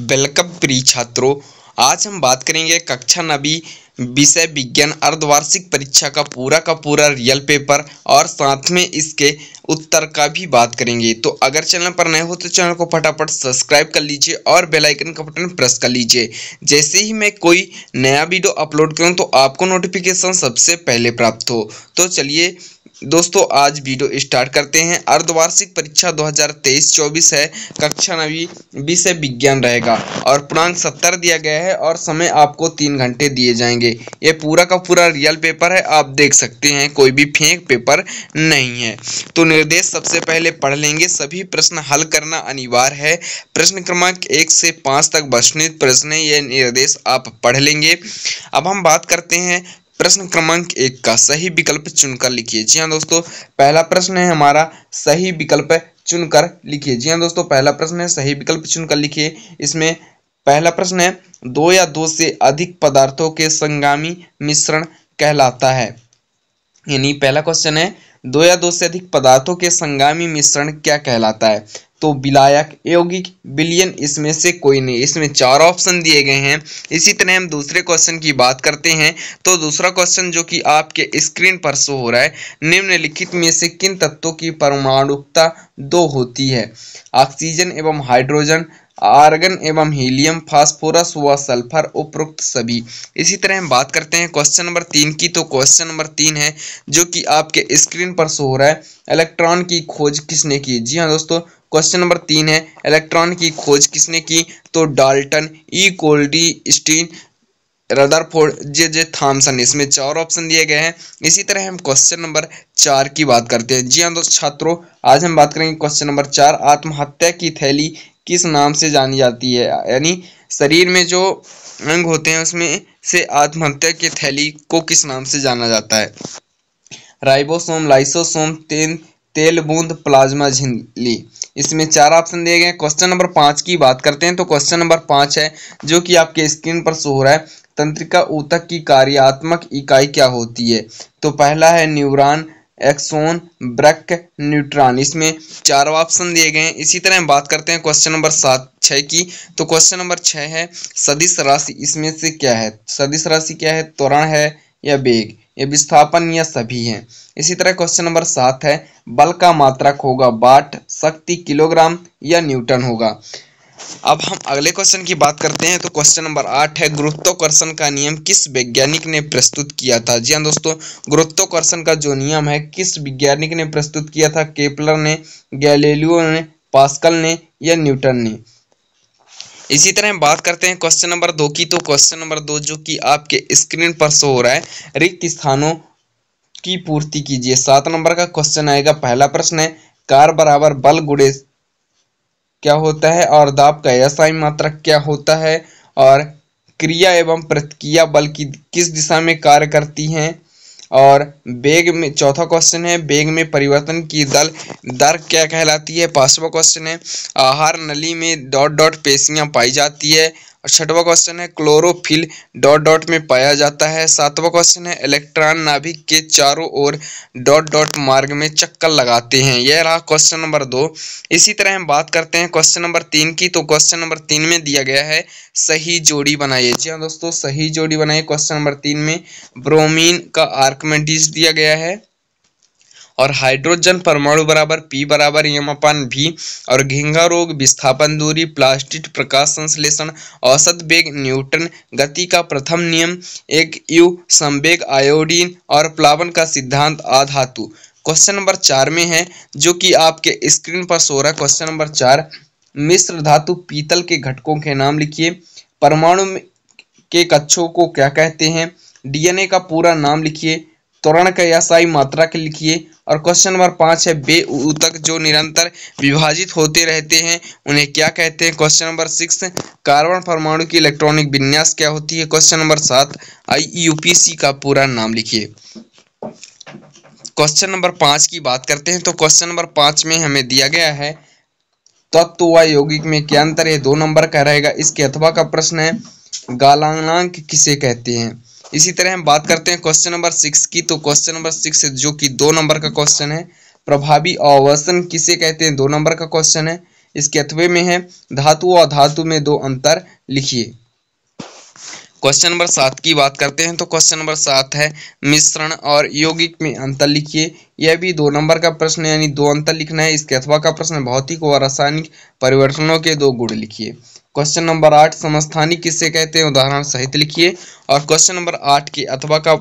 Welcome प्रिय छात्रों, आज हम बात करेंगे कक्षा 9वीं विषय विज्ञान अर्धवार्षिक परीक्षा का पूरा रियल पेपर और साथ में इसके उत्तर का भी बात करेंगे। तो अगर चैनल पर नए हो तो चैनल को फटाफट सब्सक्राइब कर लीजिए और बेल आइकन का बटन प्रेस कर लीजिए। जैसे ही मैं कोई नया वीडियो अपलोड करूं तो आपको नोटिफिकेशन सबसे पहले प्राप्त हो। तो चलिए दोस्तों, आज वीडियो स्टार्ट करते हैं। अर्धवार्षिक परीक्षा 2023-24 है, कक्षा 9वीं विषय विज्ञान रहेगा और पूर्णांक 70 दिया गया है और समय आपको 3 घंटे दिए जाएंगे। ये पूरा का पूरा रियल पेपर है, आप देख सकते हैं, कोई भी फेंक पेपर नहीं है। तो निर्देश सबसे पहले पढ़ लेंगे। सभी प्रश्न हल करना अनिवार्य है। प्रश्न क्रमांक 1 से 5 तक वर्णित प्रश्न, ये निर्देश आप पढ़ लेंगे। अब हम बात करते हैं प्रश्न क्रमांक 1 का। सही विकल्प चुनकर लिखिए। जी हाँ दोस्तों, पहला प्रश्न है हमारा सही विकल्प चुनकर लिखिए। जी हाँ दोस्तों, पहला प्रश्न है सही विकल्प चुनकर लिखिए। इसमें पहला प्रश्न है 2 या 2 से अधिक पदार्थों के संगामी मिश्रण कहलाता है। यानी पहला क्वेश्चन है 2 या 2 से अधिक पदार्थों के संगामी मिश्रण क्या कहलाता है। तो विलायक, यौगिक, विलयन, इसमें से कोई नहीं। इसमें 4 ऑप्शन दिए गए हैं। इसी तरह हम दूसरे क्वेश्चन की बात करते हैं। तो दूसरा क्वेश्चन जो कि आपके स्क्रीन पर शो हो रहा है, निम्नलिखित में से किन तत्वों की परमाणुकता 2 होती है। ऑक्सीजन एवं हाइड्रोजन, आर्गन एवं हीलियम, फास्फोरस व सल्फर, उपरोक्त सभी। इसी तरह हम बात करते हैं क्वेश्चन नंबर 3 की। तो क्वेश्चन नंबर 3 है जो कि आपके स्क्रीन पर शो हो रहा है, इलेक्ट्रॉन की खोज किसने की। जी हाँ दोस्तों, क्वेश्चन नंबर 3 है इलेक्ट्रॉन की खोज किसने की। तो Dalton, E Goldstein, Rutherford, J Thomson. इसमें 4 ऑप्शन दिए गए हैं। इसी तरह हम क्वेश्चन नंबर 4 की बात करते हैं। जी हाँ दोस्तों छात्रों, आज हम बात करेंगे क्वेश्चन नंबर 4, आत्महत्या की थैली किस नाम से जानी जाती है। यानी शरीर में जो अंग होते हैं उसमें से आत्महत्या की थैली को किस नाम से जाना जाता है। राइबोसोम, लाइसोसोम, तेल बूंद, प्लाज्मा झिल्ली। इसमें 4 ऑप्शन दिए गए हैं। क्वेश्चन नंबर 5 की बात करते हैं। तो क्वेश्चन नंबर 5 है जो कि आपके स्क्रीन पर शो हो रहा है, तंत्रिका ऊतक की कार्यात्मक इकाई क्या होती है। तो पहला है न्यूरॉन, एक्सोन, ब्रेक, न्यूट्रॉन। इसमें 4 ऑप्शन दिए गए हैं। इसी तरह हम बात करते हैं क्वेश्चन नंबर 6 की। तो क्वेश्चन नंबर 6 है सदिश राशि, इसमें से क्या है। सदिश राशि क्या है, त्वरण है या वेग या विस्थापन या सभी हैं। इसी तरह क्वेश्चन नंबर 7 है बल का मात्रक होगा वाट, शक्ति किलोग्राम या न्यूटन होगा। अब हम अगले क्वेश्चन की बात करते हैं। तो क्वेश्चन नंबर 8 है गुरुत्वाकर्षण का नियम किस वैज्ञानिक ने प्रस्तुत किया था। जी हाँ दोस्तों, गुरुत्वाकर्षण का जो नियम है किस वैज्ञानिक ने प्रस्तुत किया था। केपलर ने, गैलीलियो ने, पास्कल ने या न्यूटन ने। इसी तरह हम बात करते हैं क्वेश्चन नंबर 2 की। तो क्वेश्चन नंबर 2 जो कि आपके स्क्रीन पर शो हो रहा है, रिक्त स्थानों की पूर्ति कीजिए। 7 नंबर का क्वेश्चन आएगा। पहला प्रश्न है कार बराबर बल गुणे क्या होता है और दाब का एसआई मात्रक क्या होता है और क्रिया एवं प्रतिक्रिया बल की किस दिशा में कार्य करती हैं और वेग में। 4था क्वेश्चन है वेग में परिवर्तन की दर क्या कहलाती है। 5वां क्वेश्चन है आहार नली में ... पेशियां पाई जाती है और 6वां क्वेश्चन है क्लोरोफिल ... में पाया जाता है। 7वां क्वेश्चन है इलेक्ट्रॉन नाभिक के चारों ओर ... मार्ग में चक्कर लगाते हैं। यह रहा क्वेश्चन नंबर 2। इसी तरह हम बात करते हैं क्वेश्चन नंबर 3 की। तो क्वेश्चन नंबर 3 में दिया गया है सही जोड़ी बनाइए। जी हाँ दोस्तों, सही जोड़ी बनाइए। क्वेश्चन नंबर 3 में ब्रोमीन का आर्कमेंडिस दिया गया है और हाइड्रोजन परमाणु बराबर P = m/v और घिंगा रोग, विस्थापन दूरी, प्लास्टिक, प्रकाश संश्लेषण, औसत वेग, न्यूटन गति का प्रथम नियम, एक यू संवेग, आयोडीन और प्लावन का सिद्धांत, आधातु। क्वेश्चन नंबर 4 में है जो कि आपके स्क्रीन पर शो रहा है। क्वेश्चन नंबर 4 मिश्र धातु पीतल के घटकों के नाम लिखिए। परमाणु के कक्षों को क्या कहते हैं। DNA का पूरा नाम लिखिए। त्वरण का एसआई मात्रक लिखिए। और क्वेश्चन नंबर 5 है बे ऊतक जो निरंतर विभाजित होते रहते हैं उन्हें क्या कहते हैं। क्वेश्चन नंबर 6 कार्बन परमाणु की इलेक्ट्रॉनिक विन्यास क्या होती है। क्वेश्चन नंबर 7 IUPAC का पूरा नाम लिखिए। क्वेश्चन नंबर 5 की बात करते हैं। तो क्वेश्चन नंबर 5 में हमें दिया गया है तत्व व यौगिक में क्या अंतर है। 2 नंबर का रहेगा। इसके अथवा का प्रश्न है गलनांक किसे कहते हैं। इसी तरह हम बात करते हैं क्वेश्चन नंबर 6 की। तो क्वेश्चन नंबर 6 जो कि 2 नंबर का क्वेश्चन है, प्रभावी अवशोषण किसे कहते हैं। 2 नंबर का क्वेश्चन है। इसके अतवे में है। धातु और धातु में दो अंतर लिखिए। क्वेश्चन नंबर 7 की बात करते हैं तो क्वेश्चन नंबर 7 है मिश्रण और यौगिक में अंतर लिखिए। यह भी 2 नंबर का प्रश्न यानी 2 अंतर लिखना है। इसके अथवा का प्रश्न भौतिक और रासायनिक परिवर्तनों के 2 गुण लिखिए। क्वेश्चन नंबर 8 समस्थानिक किससे कहते हैं, उदाहरण सहित लिखिए। और क्वेश्चन नंबर 8 के अथवा का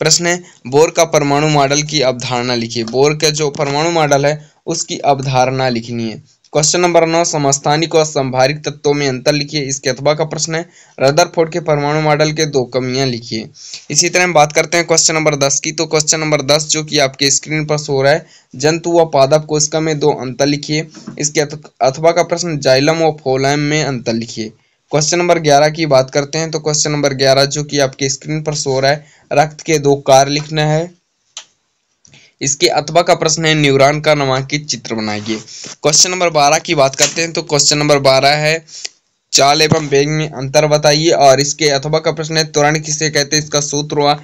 प्रश्न है बोर का परमाणु मॉडल की अवधारणा लिखिए। बोर का जो परमाणु मॉडल है उसकी अवधारणा लिखनी है। क्वेश्चन नंबर 9 समस्थानिक और संभारिक तत्वों में अंतर लिखिए। इसके अथवा का प्रश्न है रदरफोर्ड के परमाणु मॉडल के 2 कमियां लिखिए। इसी तरह हम बात करते हैं क्वेश्चन नंबर 10 की। तो क्वेश्चन नंबर 10 जो कि आपके स्क्रीन पर शो रहा है जंतु व पादप कोशिका में 2 अंतर लिखिए। इसके अथवा का प्रश्न जाइलम व फोलैम में अंतर लिखिए। क्वेश्चन नंबर 11 की बात करते हैं तो क्वेश्चन नंबर 11 जो कि आपके स्क्रीन पर शो रहा है रक्त के 2 कार्य लिखना है। इसके अथवा का प्रश्न है न्यूरॉन का नामांकित चित्र बनाइए। क्वेश्चन नंबर 12 की बात करते हैं तो क्वेश्चन नंबर 12 है चाल एवं वेग में अंतर बताइए। और इसके अथवा का प्रश्न है त्वरण किसे कहते हैं, इसका सूत्र व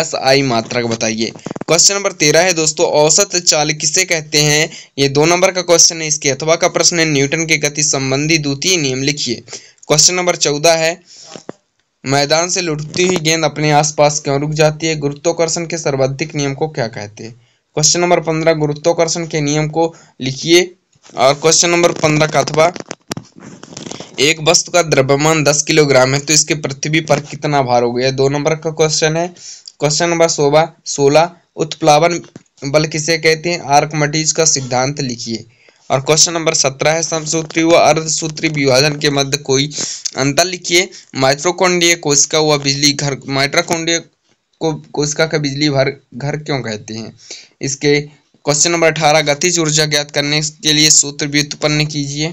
SI मात्रक बताइए। क्वेश्चन नंबर 13 है दोस्तों औसत चाल किसे कहते हैं, ये 2 नंबर का क्वेश्चन है। इसके अथवा का प्रश्न है न्यूटन के गति संबंधी द्वितीय नियम लिखिए। क्वेश्चन नंबर 14 है मैदान से लुढ़कती हुई गेंद अपने आसपास क्यों रुक जाती है, गुरुत्वाकर्षण के सर्वाधिक नियम को क्या कहते हैं। क्वेश्चन नंबर 15 गुरुत्वाकर्षण के नियम को लिखिए। और क्वेश्चन नंबर 15 का अथवा एक वस्तु का द्रव्यमान 10 किलोग्राम है तो इसके पृथ्वी पर कितना भार हो गया, 2 नंबर का क्वेश्चन है। क्वेश्चन नंबर 16 उत्प्लावन बल किसे कहते हैं, आर्कमिडीज का सिद्धांत लिखिए। और क्वेश्चन नंबर 17 है समसूत्री व अर्धसूत्री विभाजन के मध्य कोई अंतर लिखिए। माइटोकॉन्ड्रिया कोशिका व बिजली घर, माइटोकॉन्ड्रिया को कोशिका का बिजली घर क्यों कहते हैं। इसके क्वेश्चन नंबर 18 गतिज ऊर्जा ज्ञात करने के लिए सूत्र व्युत्पन्न कीजिए।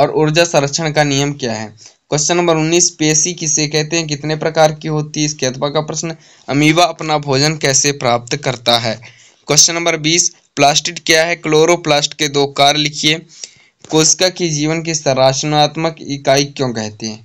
और ऊर्जा संरक्षण का नियम क्या है। क्वेश्चन नंबर 19 पेशी किसे कहते हैं, कितने प्रकार की होती है। इसके अथवा का प्रश्न अमीबा अपना भोजन कैसे प्राप्त करता है। क्वेश्चन नंबर 20 प्लास्टिड क्या है, क्लोरोप्लास्ट के 2 कार्य लिखिए। कोशिका की जीवन की संरचनात्मक इकाई क्यों कहते हैं।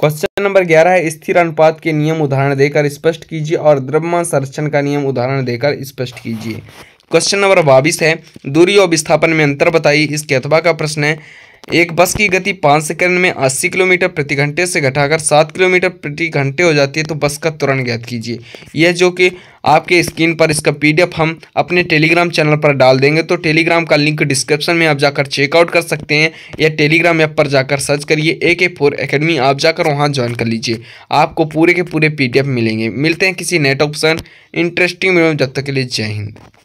क्वेश्चन नंबर 11 है स्थिर अनुपात के नियम उदाहरण देकर स्पष्ट कीजिए। और द्रव्यमान संरक्षण का नियम उदाहरण देकर स्पष्ट कीजिए। क्वेश्चन नंबर 22 है दूरी और विस्थापन में अंतर बताइए। इसके अथवा का प्रश्न है एक बस की गति 5 सेकंड में 80 किलोमीटर प्रति घंटे से घटाकर 7 किलोमीटर प्रति घंटे हो जाती है तो बस का त्वरण ज्ञात कीजिए। यह जो कि आपके स्क्रीन पर इसका PDF हम अपने टेलीग्राम चैनल पर डाल देंगे तो टेलीग्राम का लिंक डिस्क्रिप्शन में आप जाकर चेकआउट कर सकते हैं या टेलीग्राम ऐप पर जाकर सर्च करिए AK4 एकेडमी, आप जाकर वहाँ ज्वाइन कर लीजिए। आपको पूरे के पूरे PDF मिलेंगे। मिलते हैं किसी नेट ऑप्शन इंटरेस्टिंग में, जब तक के लिए जय हिंद।